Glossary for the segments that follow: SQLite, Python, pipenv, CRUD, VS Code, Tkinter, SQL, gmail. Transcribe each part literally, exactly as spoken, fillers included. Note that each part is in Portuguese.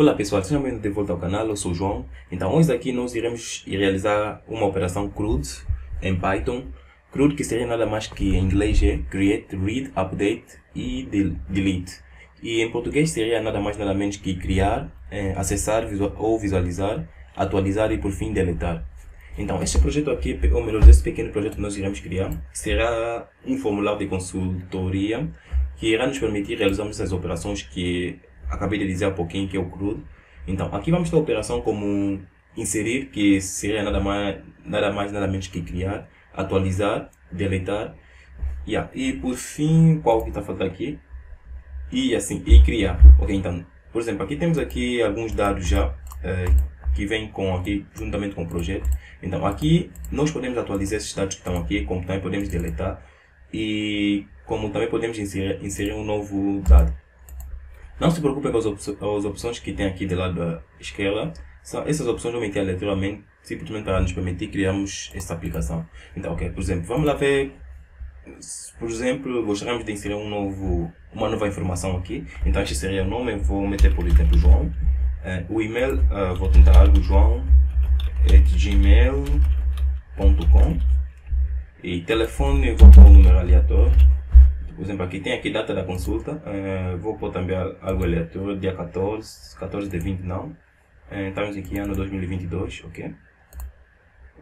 Olá pessoal, sejam bem-vindos de volta ao canal, eu sou o João. Então hoje aqui nós iremos realizar uma operação C R U D em Python. C R U D que seria nada mais que em inglês é Create, Read, Update e Delete. E em português seria nada mais nada menos que criar, é, acessar visual, ou visualizar, atualizar e por fim deletar. Então este projeto aqui, ou melhor, este pequeno projeto que nós iremos criar, será um formulário de consultoria que irá nos permitir realizarmos as operações que acabei de dizer há pouquinho, que é o C R U D. Então aqui vamos ter a operação como inserir, que seria nada mais nada mais nada menos que criar, atualizar, deletar, yeah. E por fim, qual que está faltando aqui, e assim, e criar. Ok, então por exemplo aqui temos aqui alguns dados já eh, que vem com aqui juntamente com o projeto. Então aqui nós podemos atualizar esses dados que estão aqui, como também podemos deletar e como também podemos inserir, inserir um novo dado. Não se preocupe com as, op as opções que tem aqui do lado da esquerda. São essas opções vão entrar aleatoriamente, simplesmente para nos permitir criarmos essa aplicação. Então, ok, por exemplo, vamos lá ver. Por exemplo, gostaríamos de inserir um novo, uma nova informação aqui. Então, este seria o nome. Eu vou meter, por exemplo, João. Uh, o e-mail, uh, vou tentar algo, joão arroba gmail ponto com. E telefone, eu vou pôr um número aleatório. Por exemplo, aqui tem aqui data da consulta, uh, vou pôr também algo aleatório, dia quatorze, quatorze de vinte não, uh, estamos aqui ano dois mil e vinte e dois, ok?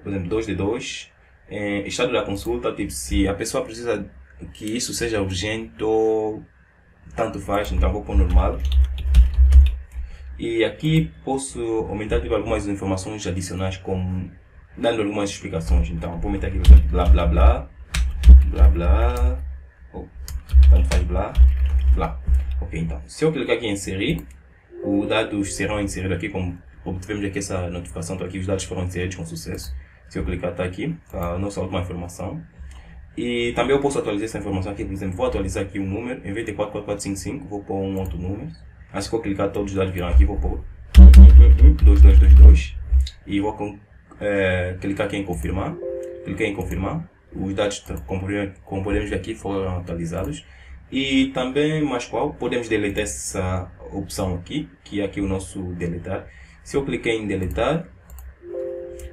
Por exemplo, dois de dois, uh, estado da consulta, tipo se a pessoa precisa que isso seja urgente ou tanto faz, então vou pôr normal. E aqui posso aumentar tipo, algumas informações adicionais, como dando algumas explicações, então vou meter aqui, por exemplo, blá blá blá, blá blá, tanto faz blá, blá. Ok, então, se eu clicar aqui em inserir, os dados serão inseridos aqui, como obtivemos aqui essa notificação, então aqui os dados foram inseridos com sucesso. Se eu clicar, está aqui a nossa última informação. E também eu posso atualizar essa informação aqui, por exemplo, vou atualizar aqui o número, em vez de quatro quatro quatro cinco cinco, vou pôr um outro número. Assim que eu clicar, todos os dados virão aqui, vou pôr dois dois dois dois. E vou é, clicar aqui em confirmar, cliquei em confirmar. Os dados, como podemos ver aqui, foram atualizados. E também, mais qual, podemos deletar essa opção aqui, que é aqui o nosso deletar. Se eu clicar em deletar,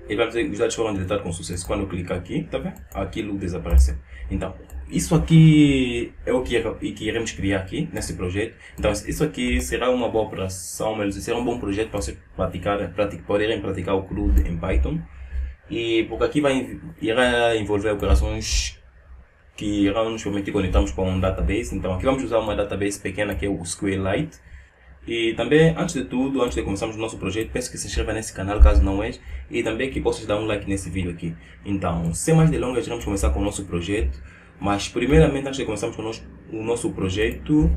ele vai dizer que os dados foram deletados com sucesso. Quando eu clicar aqui, tá vendo? Aquilo desapareceu. Então, isso aqui é o que, que iremos criar aqui, nesse projeto. Então, isso aqui será uma boa operação, mas será um bom projeto para vocês praticar, praticar, poderem praticar o C R U D em Python. E porque aqui vai, irá envolver operações que irão nos permitir conectarmos com um database. Então aqui vamos usar uma database pequena que é o SQLite. E também, antes de tudo, antes de começarmos o nosso projeto, peço que se inscreva nesse canal caso não é, e também que possas dar um like nesse vídeo aqui. Então, sem mais delongas, vamos começar com o nosso projeto. Mas primeiramente, antes de começarmos com o nosso, o nosso projeto,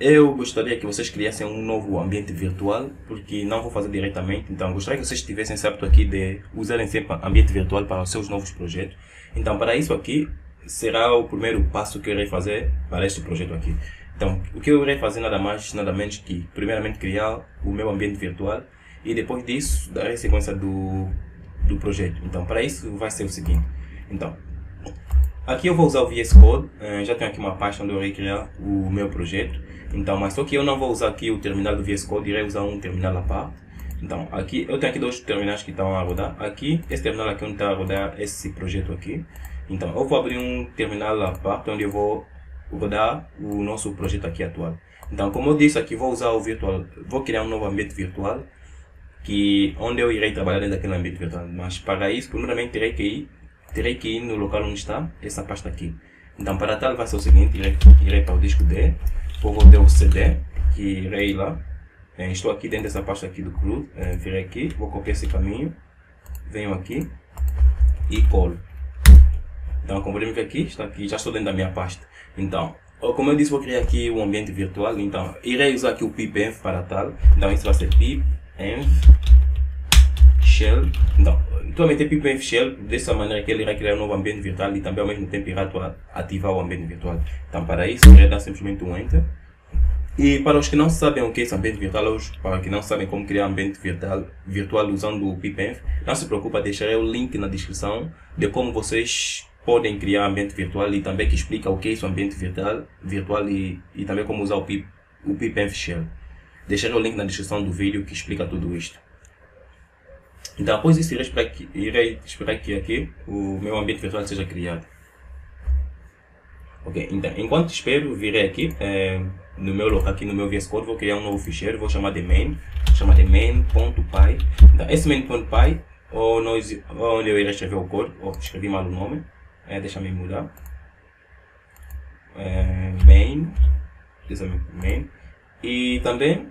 eu gostaria que vocês criassem um novo ambiente virtual, porque não vou fazer diretamente. Então gostaria que vocês tivessem esse hábito aqui de usarem sempre ambiente virtual para os seus novos projetos. Então para isso aqui será o primeiro passo que eu irei fazer para este projeto aqui. Então o que eu irei fazer nada mais nada menos que primeiramente criar o meu ambiente virtual e depois disso darei sequência do, do projeto. Então para isso vai ser o seguinte. Então aqui eu vou usar o V S Code, já tenho aqui uma pasta onde eu irei criar o meu projeto. Então, mas só que eu não vou usar aqui o terminal do V S Code, irei usar um terminal à parte. Então, aqui eu tenho aqui dois terminais que estão a rodar. Aqui, esse terminal aqui onde está a rodar esse projeto aqui. Então, eu vou abrir um terminal à parte onde eu vou rodar o nosso projeto aqui atual. Então, como eu disse aqui, vou usar o virtual, vou criar um novo ambiente virtual, que onde eu irei trabalhar dentro daquele ambiente virtual. Mas para isso, primeiramente terei que ir, terei que ir no local onde está essa pasta aqui. Então, para tal vai ser o seguinte, irei, irei para o disco D. Vou ter o C D, que irei lá, estou aqui dentro dessa pasta aqui do C R U D, virei aqui, vou copiar esse caminho, venho aqui e colo. Então como podemos ver aqui, está aqui, já estou dentro da minha pasta. Então, como eu disse, vou criar aqui um ambiente virtual, então irei usar aqui o pipenv para tal, então isso vai ser pipenv shell, então estou a meter pipenv shell, dessa maneira que ele irá criar um novo ambiente virtual e também ao mesmo tempo irá ativar o ambiente virtual. Então para isso, irei dar simplesmente um enter. E para os que não sabem o que é esse ambiente virtual, ou para os que não sabem como criar ambiente virtual, virtual usando o pipenv, não se preocupa, deixarei o link na descrição de como vocês podem criar ambiente virtual e também que explica o que é esse ambiente virtual, virtual e, e também como usar o, pip, o pipenv shell. deixarei o link na descrição do vídeo que explica tudo isto. Então, após isso, irei esperar que, irei esperar que aqui o meu ambiente virtual seja criado. Ok, então, enquanto espero, virei aqui, é, no meu, aqui no meu V S Code, vou criar um novo ficheiro, vou chamar de main, chamar de main.py. Então, esse main.py, ou nós, onde eu irei escrever o código, ou escrevi mal o nome, é, deixa me mudar. É, main, main, e também,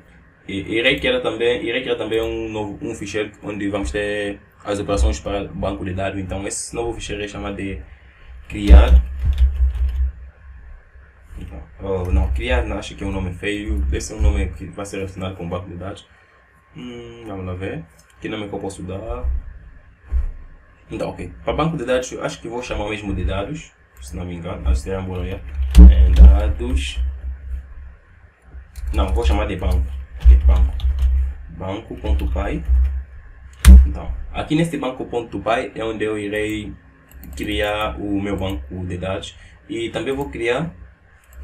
e, irei criar também, irei criar também um novo um ficheiro onde vamos ter as operações para o banco de dados. Então, esse novo ficheiro é chamado de criar. Oh, não, criar, não, acho que é um nome feio. Esse é um nome que vai ser relacionado com o banco de dados. Hum, vamos lá ver. Que nome que eu posso dar? Então, ok. Para banco de dados, acho que vou chamar mesmo de dados. Se não me engano, acho que será bom, é dados. Não, vou chamar de banco. Okay, banco. Banco.py. Então, aqui nesse banco.py é onde eu irei criar o meu banco de dados. E também vou criar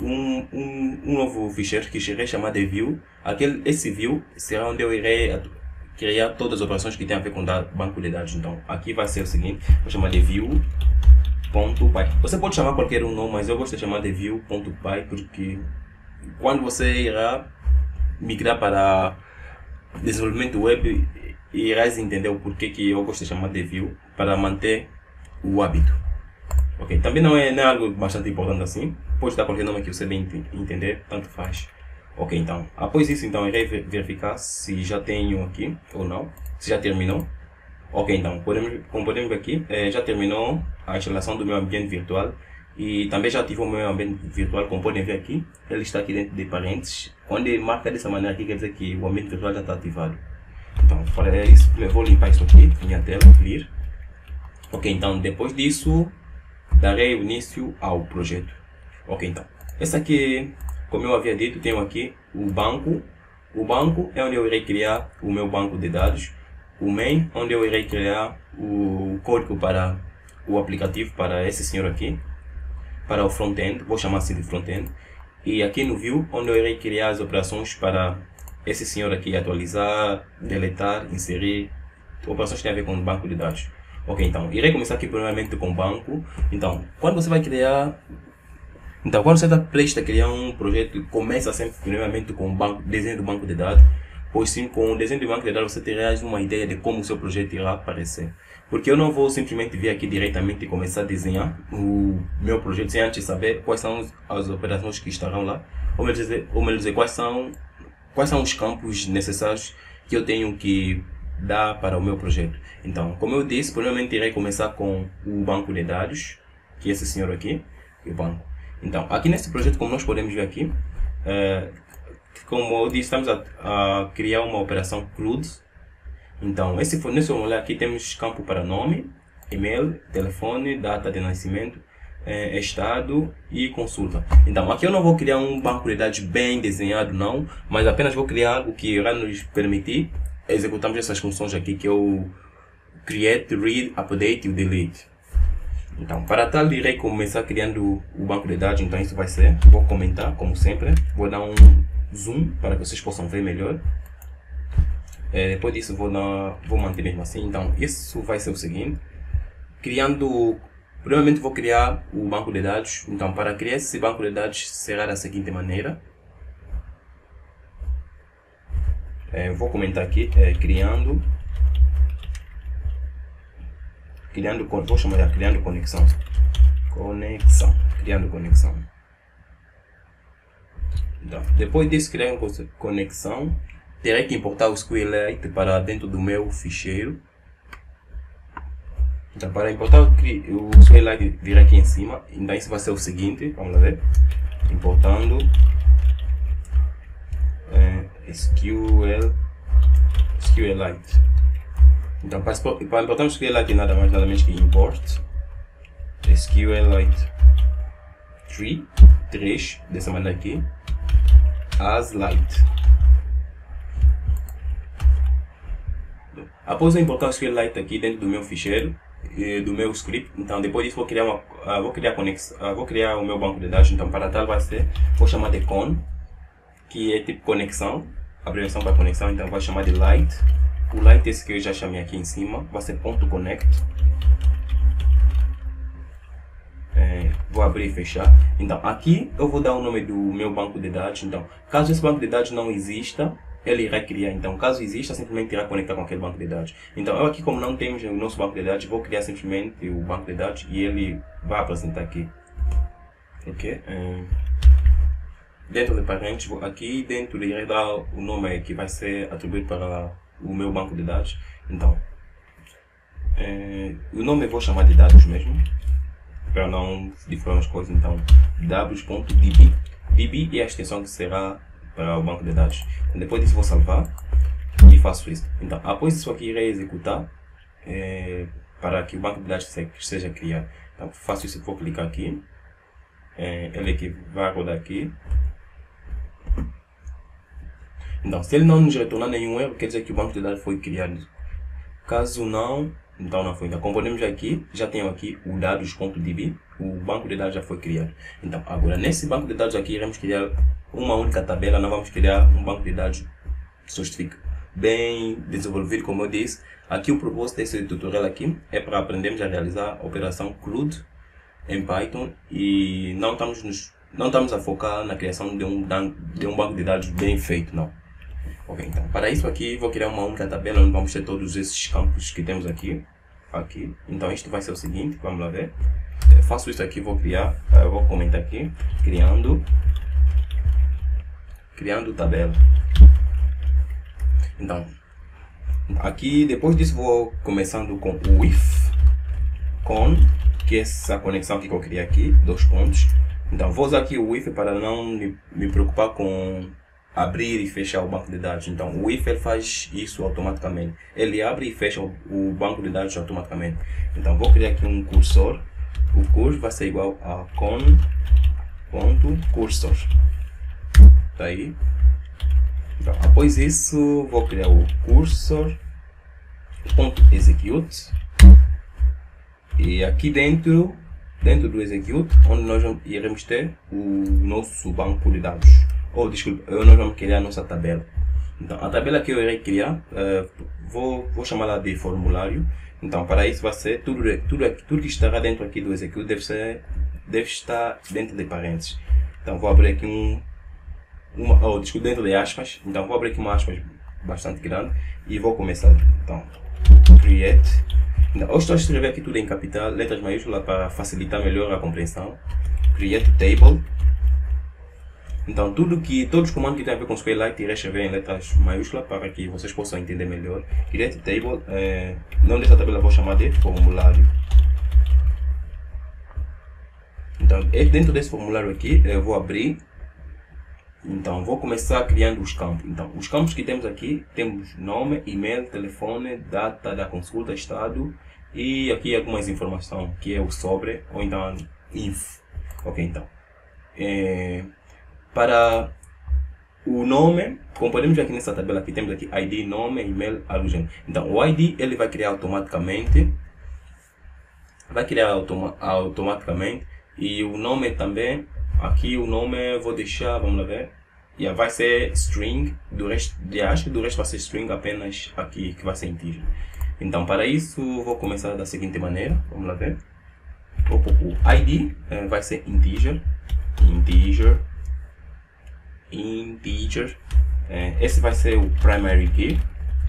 Um, um, um novo ficheiro que irei chamar de view. Aquele, esse view será onde eu irei criar todas as operações que tem a ver com o banco de dados. Então, aqui vai ser o seguinte, vou chamar de view.py. Você pode chamar qualquer um nome, mas eu gosto de chamar de view.py porque quando você irá migrar para desenvolvimento web, irás entender o porquê que eu gosto de chamar de view, para manter o hábito. Ok, também não é, não é algo bastante importante assim. Pode dar qualquer nome que você bem entender, tanto faz. Ok, então, após isso, então, irei verificar se já tenho aqui ou não, se já terminou. Ok, então, podemos, como podemos ver aqui, eh, já terminou a instalação do meu ambiente virtual e também já ativou o meu ambiente virtual, como podem ver aqui. Ele está aqui dentro de parênteses, onde marca dessa maneira aqui, quer dizer que o ambiente virtual já está ativado. Então, para isso, eu vou limpar isso aqui, minha tela, clear. Ok, então, depois disso, darei início ao projeto. Ok, então, essa aqui, como eu havia dito, tenho aqui o banco. O banco é onde eu irei criar o meu banco de dados. O main, onde eu irei criar o código para o aplicativo, para esse senhor aqui. Para o front-end, vou chamar assim de front-end. E aqui no view, onde eu irei criar as operações para esse senhor aqui. Atualizar, deletar, inserir, operações que têm a ver com o banco de dados. Ok, então, irei começar aqui primeiramente com o banco. Então, quando você vai criar... Então, quando você está prestes a criar um projeto, começa sempre primeiramente com o desenho do banco de dados, pois sim, com o desenho do banco de dados você terá uma ideia de como o seu projeto irá aparecer. Porque eu não vou simplesmente vir aqui diretamente e começar a desenhar o meu projeto sem antes saber quais são as operações que estarão lá, ou melhor dizer, ou melhor dizer quais, são, quais são os campos necessários que eu tenho que dar para o meu projeto. Então, como eu disse, primeiramente irei começar com o banco de dados, que é esse senhor aqui, o banco. Então, aqui nesse projeto, como nós podemos ver aqui, é, como eu disse, estamos a, a criar uma operação C R U D. Então, esse, nesse formulário aqui temos campo para nome, e-mail, telefone, data de nascimento, é, estado e consulta. Então, aqui eu não vou criar um banco de dados bem desenhado não, mas apenas vou criar algo que irá nos permitir executarmos essas funções aqui, que é o create, read, update e o delete. Então, para tal, irei começar criando o banco de dados. Então, isso vai ser, vou comentar, como sempre. Vou dar um zoom para que vocês possam ver melhor. É, depois disso, vou, dar, vou manter mesmo assim. Então, isso vai ser o seguinte. Criando, primeiramente vou criar o banco de dados. Então, para criar esse banco de dados, será da seguinte maneira. É, vou comentar aqui, é, criando... Criando, vou chamar de criando conexão. Conexão. Criando conexão. Então, depois disso, criando conexão, terei que importar o SQLite para dentro do meu ficheiro. Então, para importar o SQLite, virá aqui em cima. Então, isso vai ser o seguinte: vamos lá ver. Importando é, SQL, SQLite. Então, para, para importar o SQLite, nada mais nada menos que import SQLite três, dessa maneira aqui, as lite. Após eu importar o SQLite aqui dentro do meu ficheiro, do meu script, então depois disso vou criar, uma, vou criar, conexão, vou criar o meu banco de dados. Então, para tal vai ser, vou chamar de con, que é tipo conexão. abreviação para conexão, então vai chamar de light. O light esse que eu já chamei aqui em cima, vai ser ponto .connect. É, vou abrir e fechar. Então aqui eu vou dar o nome do meu banco de dados. Então, caso esse banco de dados não exista, ele irá criar. Então, caso exista, simplesmente irá conectar com aquele banco de dados. Então, eu aqui, como não temos o nosso banco de dados, vou criar simplesmente o banco de dados e ele vai apresentar aqui. Ok? É, dentro de parentes, vou aqui dentro ele irá dar o nome que vai ser atribuído para o meu banco de dados. Então, é, o nome eu vou chamar de dados mesmo, para não deformar as coisas. Então, dados.db. db é a extensão que será para o banco de dados. Depois disso vou salvar e faço isso. Então, após isso aqui irei executar é, para que o banco de dados seja criado. Então, faço isso, vou clicar aqui, é, ele que vai rodar aqui. Então, se ele não nos retornar nenhum erro, quer dizer que o banco de dados foi criado. Caso não, então não foi. Então, como podemos aqui, já tenho aqui o dados.db, o banco de dados já foi criado. Então, agora nesse banco de dados aqui iremos criar uma única tabela, não vamos criar um banco de dados sofisticado, bem desenvolvido, como eu disse. Aqui o propósito desse tutorial aqui é para aprendermos a realizar a operação C R U D em Python e não estamos, nos, não estamos a focar na criação de um, de um banco de dados bem feito, não. Ok, então para isso aqui vou criar uma única tabela onde vamos ter todos esses campos que temos aqui, aqui. Então isto vai ser o seguinte, vamos lá ver. Eu faço isso aqui, vou criar, eu vou comentar aqui, criando criando tabela. Então, aqui depois disso vou começando com o if con, que é essa conexão que eu criei aqui, dois pontos. Então vou usar aqui o if para não me, me preocupar com abrir e fechar o banco de dados. Então o if ele faz isso automaticamente, ele abre e fecha o, o banco de dados automaticamente. Então vou criar aqui um cursor, o cursor vai ser igual a con.cursor. Aí. Então, após isso vou criar o cursor ponto execute e aqui dentro dentro do execute onde nós iremos ter o nosso banco de dados, ou oh, desculpa, nós vamos criar a nossa tabela. Então a tabela que eu irei criar uh, vou vou chamar ela de formulário. Então para isso vai ser tudo tudo tudo que estará dentro aqui do execute deve ser deve estar dentro de parênteses. Então vou abrir aqui um Uma, oh, desculpa, dentro de aspas. Então vou abrir aqui uma aspas bastante grande e vou começar. Então, create. Então, eu estou a escrever aqui tudo em capital, letras maiúsculas, para facilitar melhor a compreensão. Create table. Então, tudo que, todos os comandos que tem a ver com SQLite irei escrever em letras maiúsculas para que vocês possam entender melhor. Create table. É, não dessa tabela vou chamar de formulário. Então, dentro desse formulário aqui, eu vou abrir. Então vou começar criando os campos. Então os campos que temos aqui, temos nome, e-mail, telefone, data da consulta, estado e aqui algumas informações que é o sobre ou então if. Ok, então é, para o nome, como podemos aqui nessa tabela aqui, temos aqui I D, nome, e-mail, algo do gênero. Então o I D ele vai criar automaticamente, vai criar automa automaticamente e o nome também. Aqui o nome vou deixar, vamos lá ver, yeah, vai ser string, do resto, acho que do resto vai ser string apenas aqui, que vai ser integer. Então para isso vou começar da seguinte maneira, vamos lá ver, o I D eh, vai ser integer, integer, integer, eh, esse vai ser o primary key,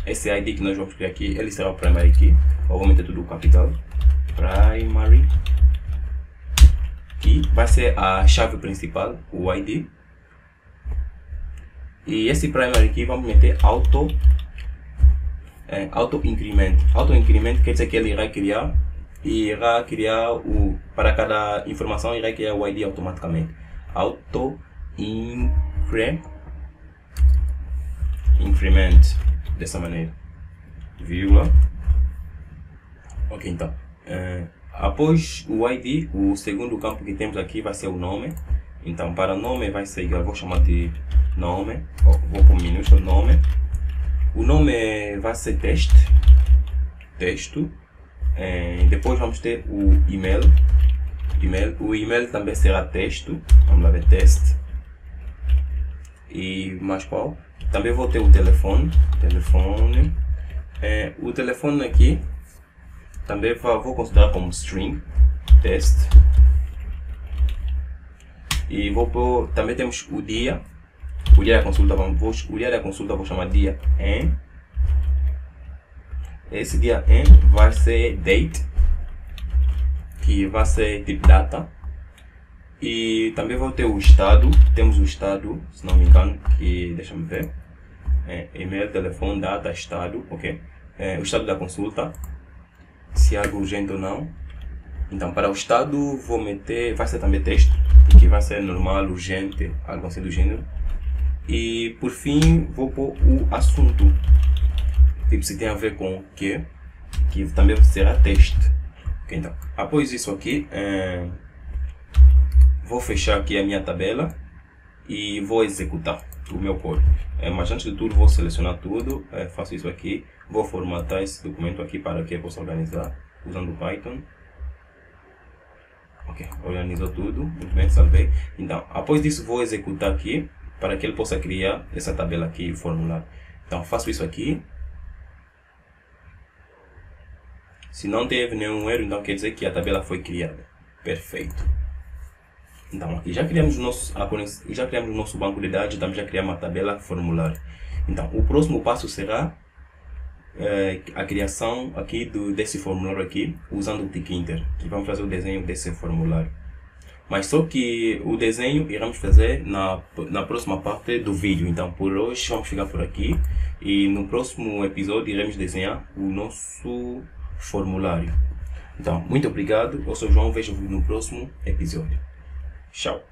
esse I D que nós vamos criar aqui, ele será o primary key, eu vou meter tudo capital, primary que vai ser a chave principal, o I D, e esse primary aqui vamos meter auto é, auto increment. Auto increment quer dizer que ele irá criar e irá criar o para cada informação irá criar o I D automaticamente. Auto incre, increment dessa maneira, vírgula. Ok, então é, após o I D, o segundo campo que temos aqui vai ser o nome. Então para nome vai ser igual, vou chamar de nome, vou com minúsculo nome. O nome vai ser texto, texto. É, depois vamos ter o e-mail, e-mail. O e-mail também será texto, vamos lá ver, test. e mais qual? Também vou ter o telefone. Telefone. É, o telefone aqui também vou considerar como string test. E vou por, também temos o dia. O dia da consulta, vamos, o dia da consulta vou chamar dia em. Esse dia em vai ser date, que vai ser tipo data. E também vou ter o estado, temos o estado, se não me engano, que deixa me ver. É, e-mail, telefone, data, estado, ok. É, o estado da consulta, se é algo urgente ou não. Então para o estado vou meter, vai ser também texto, que vai ser normal, urgente, algo assim do gênero. E por fim vou pôr o assunto, tipo se tem a ver com o que, que também será texto. Okay, então após isso aqui, é, vou fechar aqui a minha tabela e vou executar o meu código. É, mas antes de tudo vou selecionar tudo, é, faço isso aqui, vou formatar esse documento aqui para que eu possa organizar usando o Python. Ok, organizou tudo, muito bem, salvei. Então após isso vou executar aqui para que ele possa criar essa tabela aqui e formular. Então faço isso aqui. Se não teve nenhum erro, então quer dizer que a tabela foi criada. Perfeito. Então aqui já criamos o nosso, já criamos o nosso banco de dados, também já criamos a tabela formular. Então o próximo passo será é, a criação aqui do, desse formulário aqui, usando o Tkinter, que vamos fazer o desenho desse formulário. Mas só que o desenho iremos fazer na, na próxima parte do vídeo. Então por hoje vamos ficar por aqui e no próximo episódio iremos desenhar o nosso formulário. Então muito obrigado, eu sou o João, vejo no próximo episódio. Tchau.